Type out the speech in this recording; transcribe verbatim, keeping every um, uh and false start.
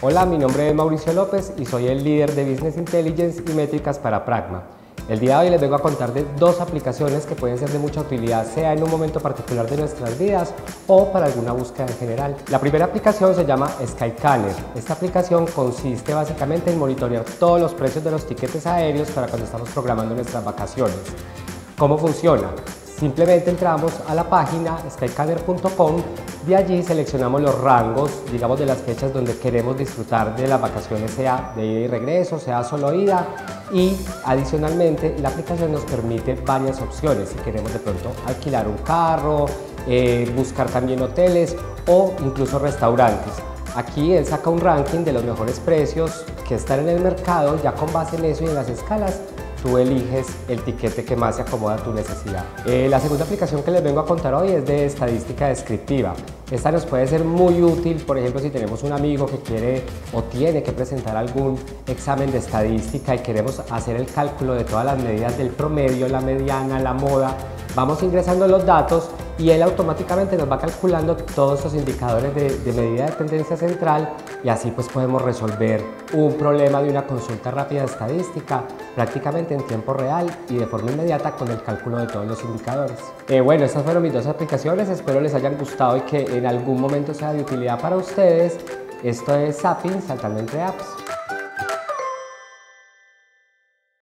Hola, mi nombre es Mauricio López y soy el líder de Business Intelligence y métricas para Pragma. El día de hoy les vengo a contar de dos aplicaciones que pueden ser de mucha utilidad, sea en un momento particular de nuestras vidas o para alguna búsqueda en general. La primera aplicación se llama Skyscanner. Esta aplicación consiste básicamente en monitorear todos los precios de los tiquetes aéreos para cuando estamos programando nuestras vacaciones. ¿Cómo funciona? Simplemente entramos a la página skyscanner punto com, de allí seleccionamos los rangos, digamos, de las fechas donde queremos disfrutar de las vacaciones, sea de ida y regreso, sea solo ida, y adicionalmente la aplicación nos permite varias opciones, si queremos de pronto alquilar un carro, eh, buscar también hoteles o incluso restaurantes. Aquí él saca un ranking de los mejores precios que están en el mercado, ya con base en eso y en las escalas, tú eliges el tiquete que más se acomoda a tu necesidad. Eh, la segunda aplicación que les vengo a contar hoy es de estadística descriptiva. Esta nos puede ser muy útil, por ejemplo, si tenemos un amigo que quiere o tiene que presentar algún examen de estadística y queremos hacer el cálculo de todas las medidas del promedio, la mediana, la moda. Vamos ingresando los datos y él automáticamente nos va calculando todos esos indicadores de, de medida de tendencia central, y así pues podemos resolver un problema de una consulta rápida de estadística prácticamente en tiempo real y de forma inmediata con el cálculo de todos los indicadores. Eh, bueno, estas fueron mis dos aplicaciones, espero les hayan gustado y que en algún momento sea de utilidad para ustedes. Esto es zApping, saltando entre apps.